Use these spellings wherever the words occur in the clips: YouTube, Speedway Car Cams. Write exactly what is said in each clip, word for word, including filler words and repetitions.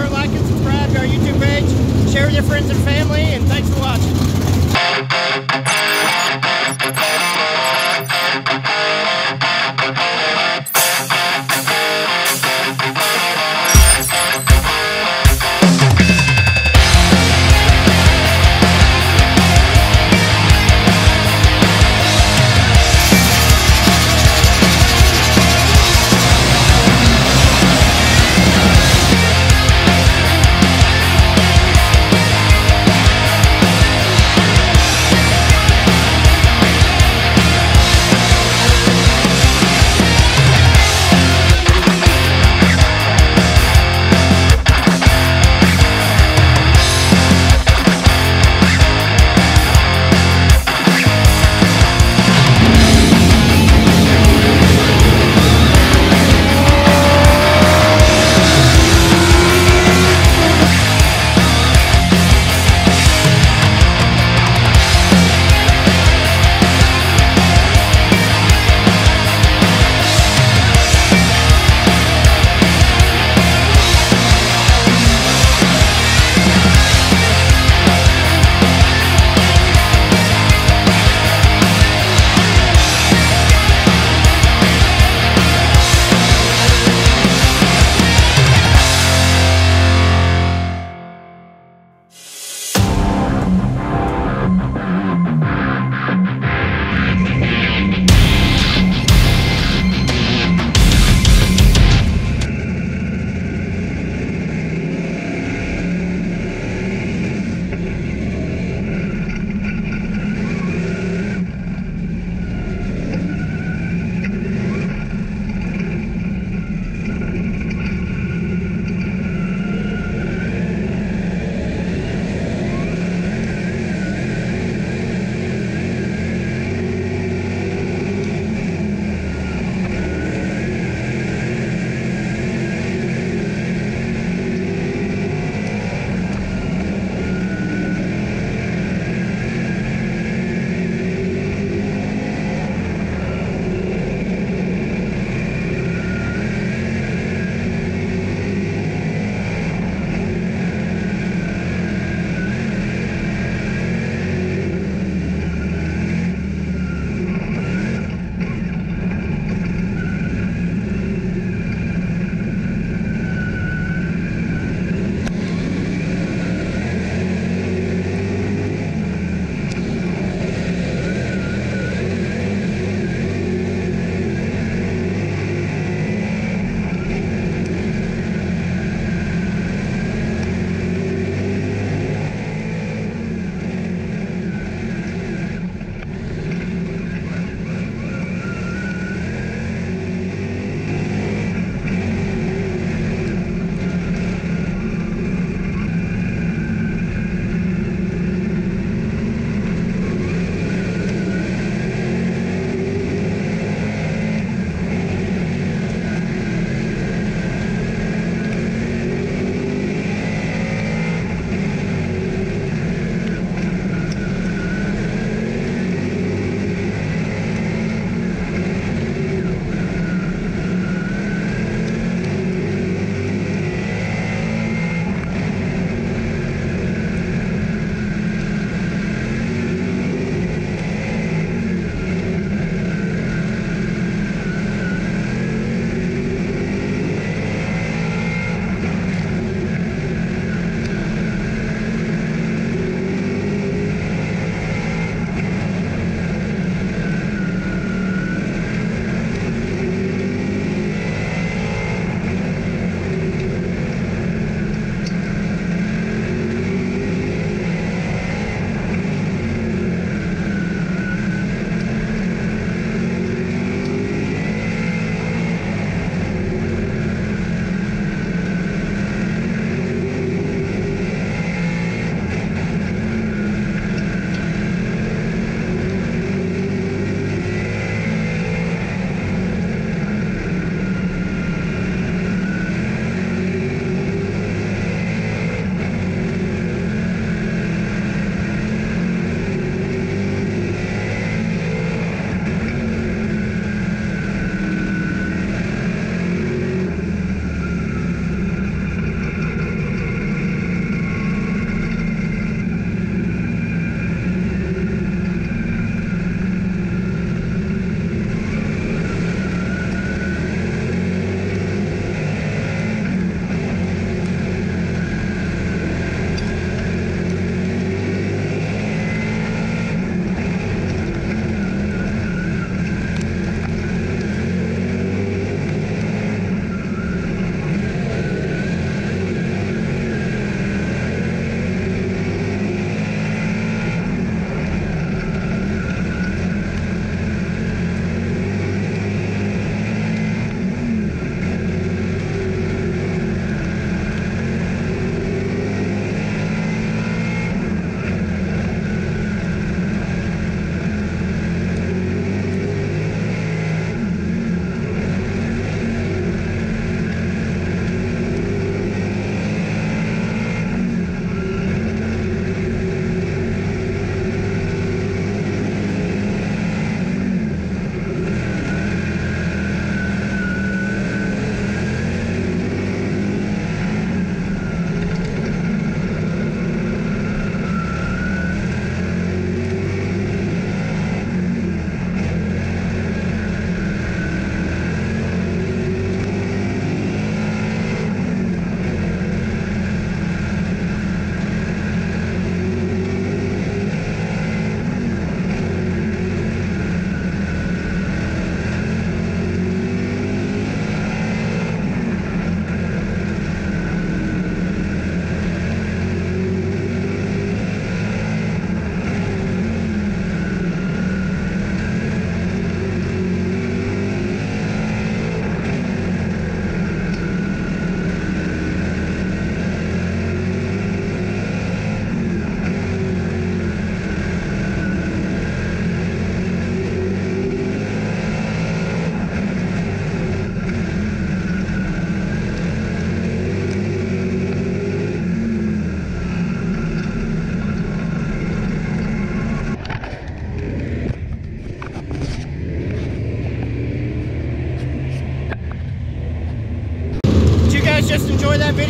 sure to like and subscribe to our YouTube page, share with your friends and family, and thanks for watching.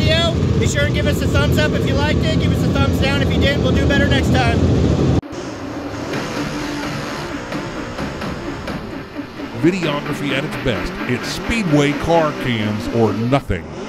video. Be sure and give us a thumbs up if you liked it. Give us a thumbs down if you didn't. We'll do better next time. Videography at its best. It's Speedway Car Cams or nothing.